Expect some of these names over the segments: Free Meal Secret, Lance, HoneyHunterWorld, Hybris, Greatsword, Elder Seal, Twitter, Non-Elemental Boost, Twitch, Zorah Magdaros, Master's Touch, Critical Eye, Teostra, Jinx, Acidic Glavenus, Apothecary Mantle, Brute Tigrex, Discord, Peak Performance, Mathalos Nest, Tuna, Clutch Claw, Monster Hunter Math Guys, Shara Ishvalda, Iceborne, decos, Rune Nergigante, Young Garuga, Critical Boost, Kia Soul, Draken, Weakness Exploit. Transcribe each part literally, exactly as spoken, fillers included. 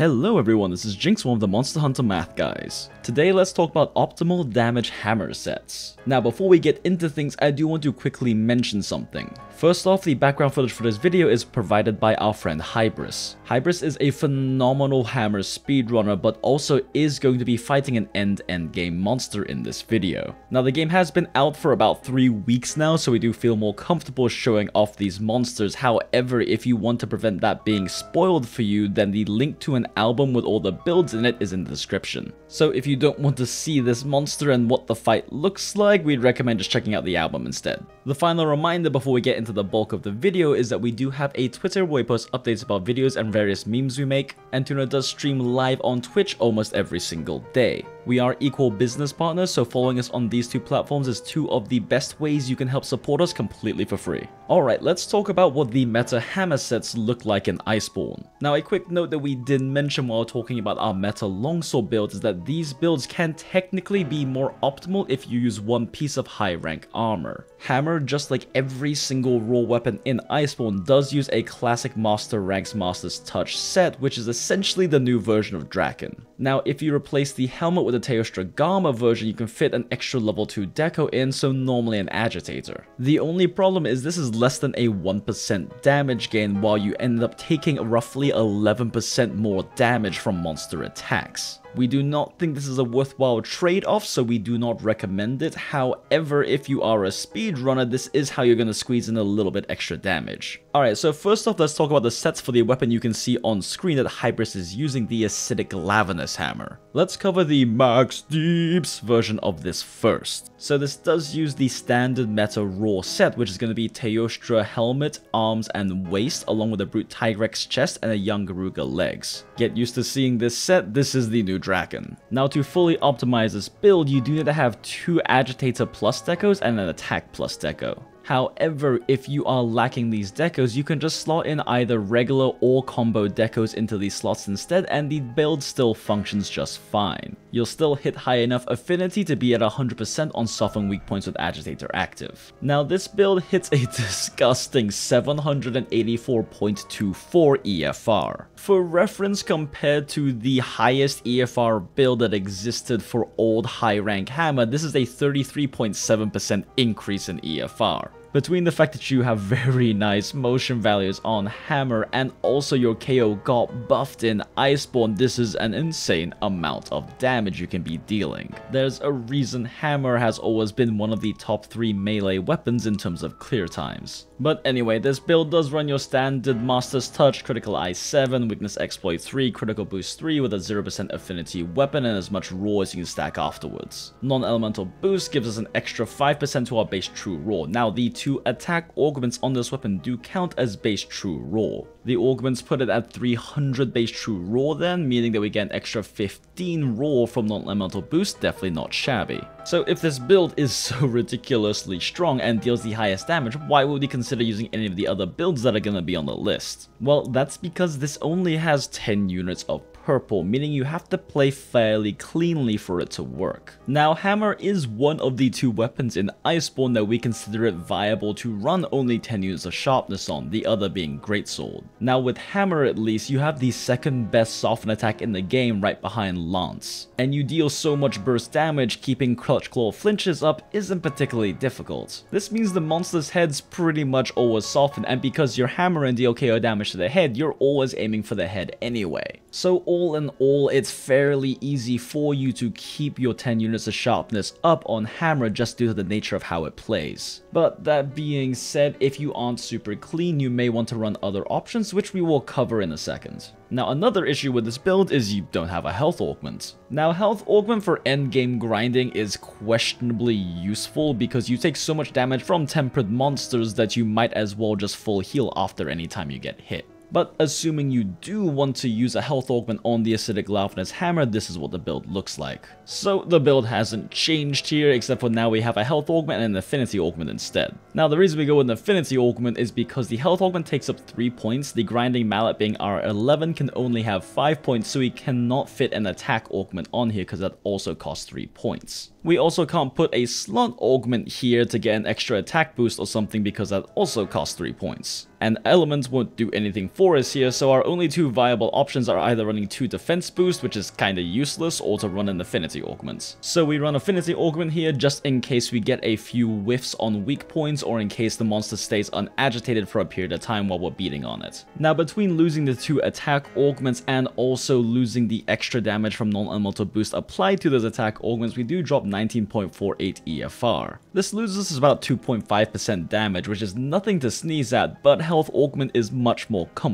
Hello everyone, this is Jinx, one of the Monster Hunter Math Guys. Today let's talk about optimal damage hammer sets. Now before we get into things, I do want to quickly mention something. First off, the background footage for this video is provided by our friend Hybris. Hybris is a phenomenal hammer speedrunner, but also is going to be fighting an end-end game monster in this video. Now the game has been out for about three weeks now, so we do feel more comfortable showing off these monsters. However, if you want to prevent that being spoiled for you, then the link to an album with all the builds in it is in the description. So if you don't want to see this monster and what the fight looks like, we'd recommend just checking out the album instead. The final reminder before we get into the bulk of the video is that we do have a Twitter where we post updates about videos and various memes we make, and Tuna does stream live on Twitch almost every single day. We are equal business partners, so following us on these two platforms is two of the best ways you can help support us completely for free. Alright, let's talk about what the meta hammer sets look like in Iceborne. Now a quick note that we did mention while talking about our meta longsword build is that these builds can technically be more optimal if you use one piece of high rank armor. Hammer, just like every single raw weapon in Iceborne, does use a classic Master Rank's Master's Touch set, which is essentially the new version of Draken. Now if you replace the helmet with the Teostra Gamma version, you can fit an extra level two deco in, so normally an agitator. The only problem is this is less than a one percent damage gain, while you end up taking roughly eleven percent more damage from monster attacks. We do not think this is a worthwhile trade-off, so we do not recommend it. However, if you are a speedrunner, this is how you're going to squeeze in a little bit extra damage. Alright, so first off, let's talk about the sets for the weapon you can see on screen that Hybris is using, the Acidic Glavenus hammer. Let's cover the Max Deeps version of this first. So this does use the standard meta raw set, which is going to be Teostra helmet, arms, and waist, along with a Brute Tigrex chest and a Young Garuga legs. Get used to seeing this set, this is the new Draken. Now to fully optimize this build, you do need to have two agitator plus decos and an attack plus deco. However, if you are lacking these decos, you can just slot in either regular or combo decos into these slots instead, and the build still functions just fine. You'll still hit high enough affinity to be at one hundred percent on soften weak points with agitator active. Now this build hits a disgusting seven hundred eighty-four point two four E F R. For reference, compared to the highest E F R build that existed for old high rank hammer, this is a thirty-three point seven percent increase in E F R. Between the fact that you have very nice motion values on hammer and also your K O got buffed in Iceborne, this is an insane amount of damage you can be dealing. There's a reason hammer has always been one of the top three melee weapons in terms of clear times. But anyway, this build does run your standard Master's Touch, Critical Eye seven, Weakness Exploit three, Critical Boost three with a zero percent affinity weapon and as much raw as you can stack afterwards. Non-Elemental Boost gives us an extra five percent to our base true raw. Now the two attack augments on this weapon do count as base true raw. The augments put it at three hundred base true raw then, meaning that we get an extra fifteen raw from non-elemental boost, definitely not shabby. So if this build is so ridiculously strong and deals the highest damage, why would we consider using any of the other builds that are going to be on the list? Well, that's because this only has ten units of purple, meaning you have to play fairly cleanly for it to work. Now hammer is one of the two weapons in Iceborne that we consider it viable to run only ten units of sharpness on, the other being Greatsword. Now with hammer at least, you have the second best soften attack in the game right behind Lance, and you deal so much burst damage, keeping Clutch Claw flinches up isn't particularly difficult. This means the monster's head's pretty much always softened, and because you're hammer and deal K O damage to the head, you're always aiming for the head anyway. So all in all, it's fairly easy for you to keep your ten units of sharpness up on hammer just due to the nature of how it plays. But that being said, if you aren't super clean, you may want to run other options, which we will cover in a second. Now another issue with this build is you don't have a health augment. Now health augment for endgame grinding is questionably useful because you take so much damage from tempered monsters that you might as well just full heal after any time you get hit. But assuming you do want to use a health augment on the Acidic Glavenus hammer, this is what the build looks like. So the build hasn't changed here, except for now we have a health augment and an affinity augment instead. Now the reason we go with an affinity augment is because the health augment takes up three points, the grinding mallet being our eleven can only have five points, so we cannot fit an attack augment on here because that also costs three points. We also can't put a slot augment here to get an extra attack boost or something because that also costs three points. And elements won't do anything for four is here, so our only two viable options are either running two defense boost, which is kinda useless, or to run an affinity augment. So we run affinity augment here just in case we get a few whiffs on weak points, or in case the monster stays unagitated for a period of time while we're beating on it. Now between losing the two attack augments and also losing the extra damage from non-elemental boost applied to those attack augments, we do drop nineteen point four eight E F R. This loses us about two point five percent damage, which is nothing to sneeze at, but health augment is much more comfortable.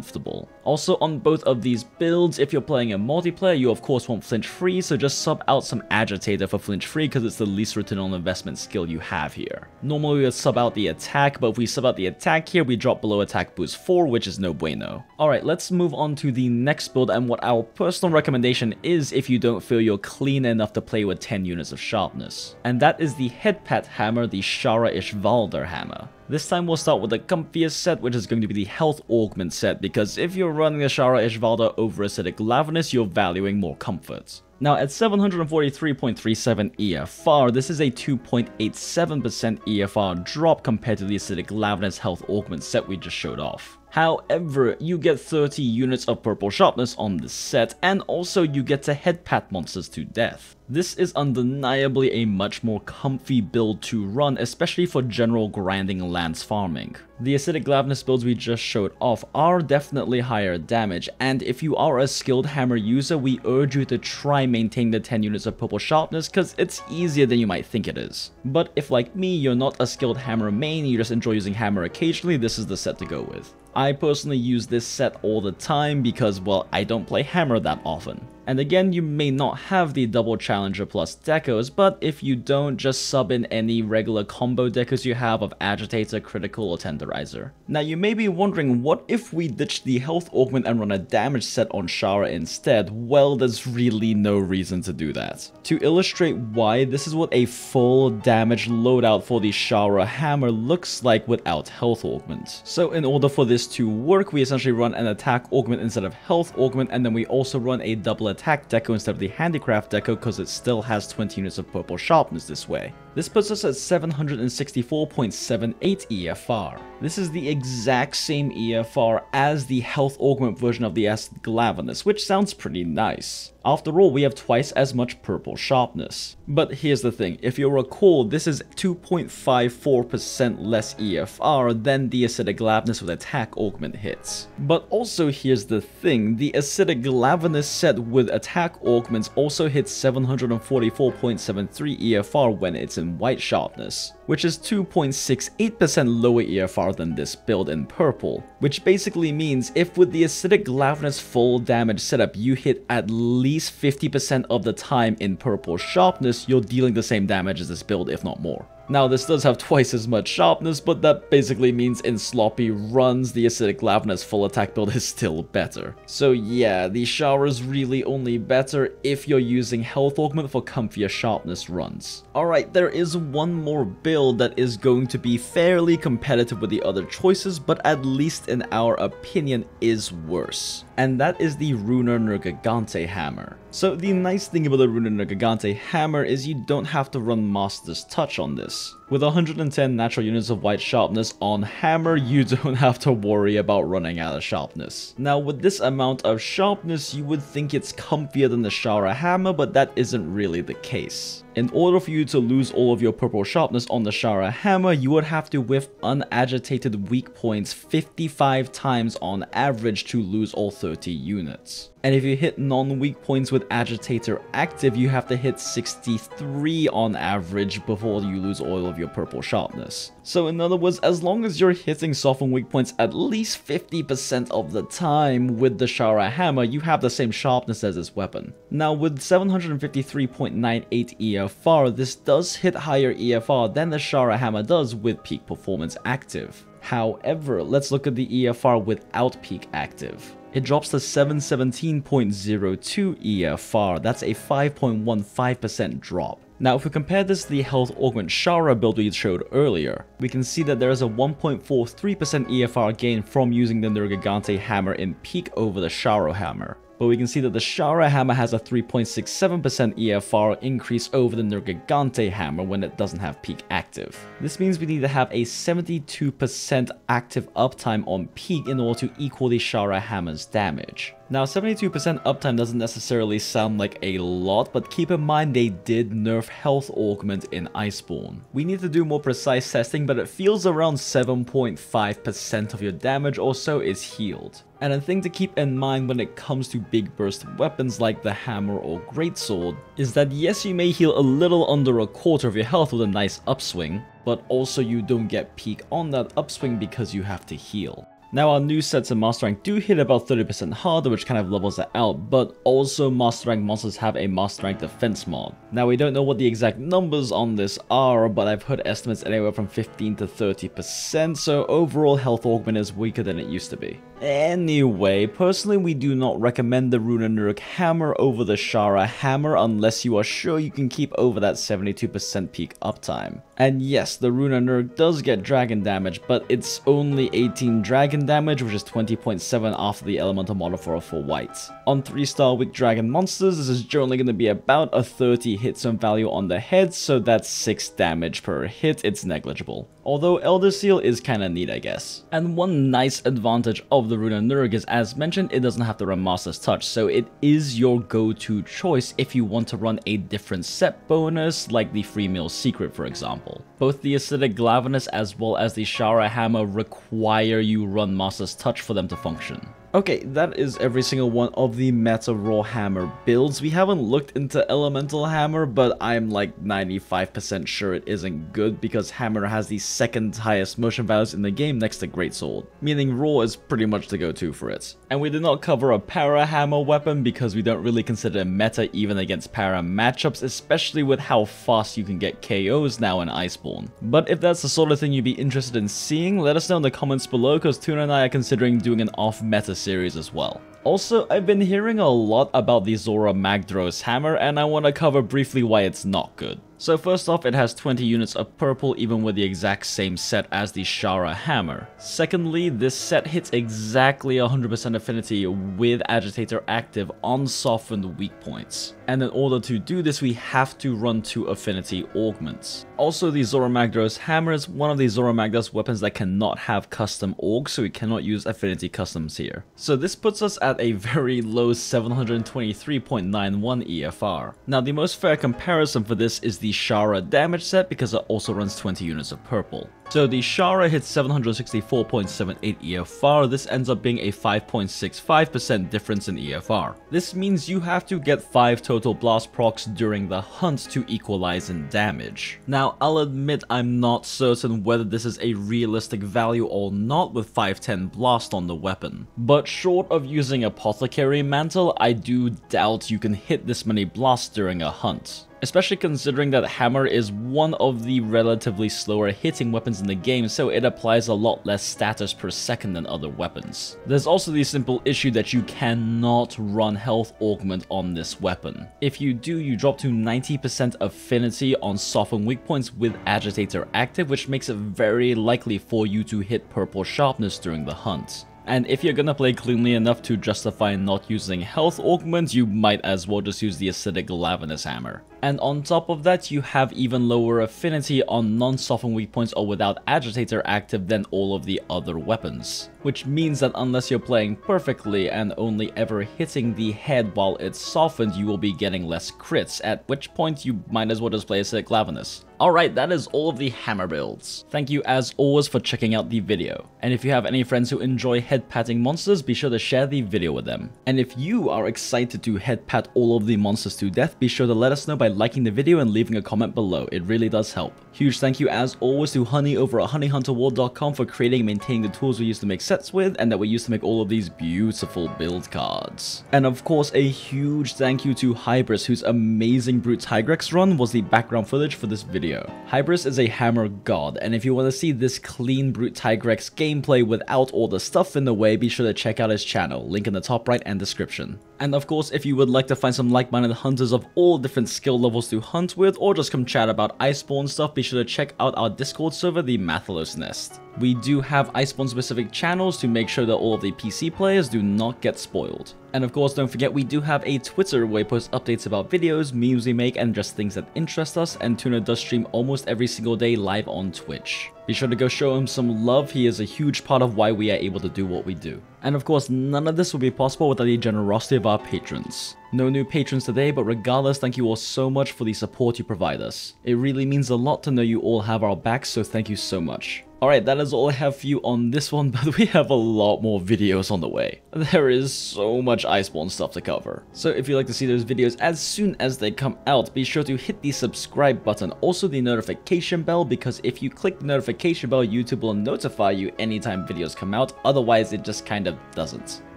Also on both of these builds, if you're playing a multiplayer, you of course want flinch free, so just sub out some agitator for flinch free because it's the least return on investment skill you have here. Normally we would sub out the attack, but if we sub out the attack here, we drop below attack boost four, which is no bueno. Alright, let's move on to the next build, and what our personal recommendation is if you don't feel you're clean enough to play with ten units of sharpness. And that is the head pat hammer, the Shara Ishvalda hammer. This time we'll start with the comfiest set, which is going to be the health augment set, because if you're running the Shara Ishvalda over Acidic Glavenus, you're valuing more comfort. Now at seven forty-three point three seven E F R, this is a two point eight seven percent E F R drop compared to the Acidic Glavenus health augment set we just showed off. However, you get thirty units of purple sharpness on this set, and also you get to head pat monsters to death. This is undeniably a much more comfy build to run, especially for general grinding Lance farming. The Acidic Glavenus builds we just showed off are definitely higher damage, and if you are a skilled hammer user, we urge you to try maintaining the ten units of purple sharpness, because it's easier than you might think it is. But if like me, you're not a skilled hammer main, you just enjoy using hammer occasionally, this is the set to go with. I personally use this set all the time because, well, I don't play hammer that often. And again, you may not have the double challenger plus decos, but if you don't, just sub in any regular combo decos you have of agitator, critical, or tenderizer. Now you may be wondering, what if we ditch the health augment and run a damage set on Shara instead? Well, there's really no reason to do that. To illustrate why, this is what a full damage loadout for the Shara hammer looks like without health augment. So in order for this to work, we essentially run an attack augment instead of health augment, and then we also run a double attack attack deco instead of the handicraft deco because it still has twenty units of purple sharpness this way. This puts us at seven sixty-four point seven eight E F R. This is the exact same E F R as the health augment version of the Acidic Glavenus, which sounds pretty nice. After all, we have twice as much purple sharpness. But here's the thing, if you'll recall, this is two point five four percent less E F R than the Acidic Glavenus with attack augment hits. But also here's the thing, the Acidic Glavenus set with attack augments also hits seven forty-four point seven three E F R when it's in white sharpness, which is two point six eight percent lower E F R than this build in purple, which basically means if with the Acidic Glavenus full damage setup you hit at least fifty percent of the time in purple sharpness, you're dealing the same damage as this build, if not more. Now this does have twice as much sharpness, but that basically means in sloppy runs, the Acidic Glavenus full attack build is still better. So yeah, the Shara's really only better if you're using health augment for comfier sharpness runs. Alright, there is one more build that is going to be fairly competitive with the other choices, but at least in our opinion is worse. And that is the Rune Nergigante hammer. So the nice thing about the Rune Nergigante hammer is you don't have to run Master's Touch on this. With one hundred ten natural units of white sharpness on hammer, you don't have to worry about running out of sharpness. Now with this amount of sharpness, you would think it's comfier than the Shara hammer, but that isn't really the case. In order for you to lose all of your purple sharpness on the Shara hammer, you would have to whiff unagitated weak points fifty-five times on average to lose all thirty units. And if you hit non-weak points with agitator active, you have to hit sixty-three on average before you lose all of your purple sharpness. So in other words, as long as you're hitting soft and weak points at least fifty percent of the time with the Shara hammer, you have the same sharpness as this weapon. Now with seven fifty-three point nine eight E F R, this does hit higher E F R than the Shara hammer does with peak performance active. However, let's look at the E F R without peak active. It drops to seven seventeen point zero two E F R, that's a five point one five percent drop. Now if we compare this to the health augment Shara build we showed earlier, we can see that there is a one point four three percent E F R gain from using the Nergigante hammer in peak over the Shara hammer. But we can see that the Shara hammer has a three point six seven percent E F R increase over the Nergigante hammer when it doesn't have peak active. This means we need to have a seventy-two percent active uptime on peak in order to equal the Shara hammer's damage. Now, seventy-two percent uptime doesn't necessarily sound like a lot, but keep in mind they did nerf health augment in Iceborne. We need to do more precise testing, but it feels around seven point five percent of your damage or so is healed. And a thing to keep in mind when it comes to big burst weapons like the hammer or greatsword is that yes, you may heal a little under a quarter of your health with a nice upswing, but also you don't get peak on that upswing because you have to heal. Now, our new sets in Master Rank do hit about thirty percent harder, which kind of levels it out, but also Master Rank monsters have a Master Rank defense mod. Now, we don't know what the exact numbers on this are, but I've heard estimates anywhere from fifteen to thirty percent, so overall health augment is weaker than it used to be. Anyway, personally we do not recommend the Rune Nerg hammer over the Shara hammer unless you are sure you can keep over that seventy-two percent peak uptime. And yes, the Rune Nerg does get dragon damage, but it's only eighteen dragon damage, which is twenty point seven after the elemental modifier for white. On three star weak dragon monsters, this is generally going to be about a thirty hit zone value on the head, so that's six damage per hit. It's negligible. Although Elder Seal is kinda neat, I guess. And one nice advantage of the Rune Nerg is, as mentioned, it doesn't have to run Master's Touch, so it is your go-to choice if you want to run a different set bonus, like the Free Meal Secret, for example. Both the Acidic Glavenus as well as the Shara Hammer require you run Master's Touch for them to function. Okay, that is every single one of the meta raw hammer builds. We haven't looked into elemental hammer, but I'm like ninety-five percent sure it isn't good because hammer has the second highest motion values in the game next to greatsword, meaning raw is pretty much the go-to for it. And we did not cover a para hammer weapon because we don't really consider meta even against para matchups, especially with how fast you can get K Os now in Iceborne. But if that's the sort of thing you'd be interested in seeing, let us know in the comments below, because Tuna and I are considering doing an off-meta series as well. Also, I've been hearing a lot about the Zorah Magdaros hammer, and I want to cover briefly why it's not good. So first off, it has twenty units of purple, even with the exact same set as the Shara hammer. Secondly, this set hits exactly one hundred percent affinity with agitator active on softened weak points. And in order to do this, we have to run two affinity augments. Also, the Zorah Magdaros hammer is one of the Zorah Magdaros weapons that cannot have custom orgs, so we cannot use affinity customs here. So this puts us at a very low seven hundred twenty-three point nine one E F R. Now, the most fair comparison for this is the the Shara damage set because it also runs twenty units of purple. So the Shara hits seven hundred sixty-four point seven eight E F R, this ends up being a five point six five percent difference in E F R. This means you have to get five total blast procs during the hunt to equalize in damage. Now, I'll admit I'm not certain whether this is a realistic value or not with five ten blast on the weapon, but short of using Apothecary Mantle, I do doubt you can hit this many blasts during a hunt. Especially considering that hammer is one of the relatively slower hitting weapons in the game, so it applies a lot less status per second than other weapons. There's also the simple issue that you cannot run health augment on this weapon. If you do, you drop to ninety percent affinity on soften weak points with agitator active, which makes it very likely for you to hit purple sharpness during the hunt. And if you're gonna play cleanly enough to justify not using health augments, you might as well just use the Acidic Glavenus hammer. And on top of that, you have even lower affinity on non-soften weak points or without agitator active than all of the other weapons. Which means that unless you're playing perfectly and only ever hitting the head while it's softened, you will be getting less crits, at which point you might as well just play Acidic Glavenus. Alright, that is all of the hammer builds. Thank you as always for checking out the video. And if you have any friends who enjoy head patting monsters, be sure to share the video with them. And if you are excited to head pat all of the monsters to death, be sure to let us know by By liking the video and leaving a comment below. It really does help. Huge thank you as always to Honey over at honey hunter world dot com for creating and maintaining the tools we use to make sets with, and that we use to make all of these beautiful build cards. And of course, a huge thank you to Hybris, whose amazing Brute Tigrex run was the background footage for this video. Hybris is a hammer god, and if you want to see this clean Brute Tigrex gameplay without all the stuff in the way, be sure to check out his channel, link in the top right and description. And of course, if you would like to find some like-minded hunters of all different skill levels to hunt with, or just come chat about Iceborne stuff, be sure to check out our Discord server, the Mathalos Nest. We do have Iceborne specific channels to make sure that all of the P C players do not get spoiled. And of course, don't forget we do have a Twitter where we post updates about videos, memes we make, and just things that interest us, and Tuna does stream almost every single day live on Twitch. Be sure to go show him some love, he is a huge part of why we are able to do what we do. And of course, none of this would be possible without the generosity of our patrons. No new patrons today, but regardless, thank you all so much for the support you provide us. It really means a lot to know you all have our backs, so thank you so much. Alright, that is all I have for you on this one, but we have a lot more videos on the way. There is so much Iceborne stuff to cover. So if you'd like to see those videos as soon as they come out, be sure to hit the subscribe button, also the notification bell, because if you click the notification bell, YouTube will notify you anytime videos come out, otherwise it just kind of doesn't.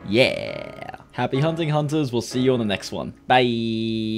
Yeah! Happy hunting, hunters, we'll see you on the next one. Bye!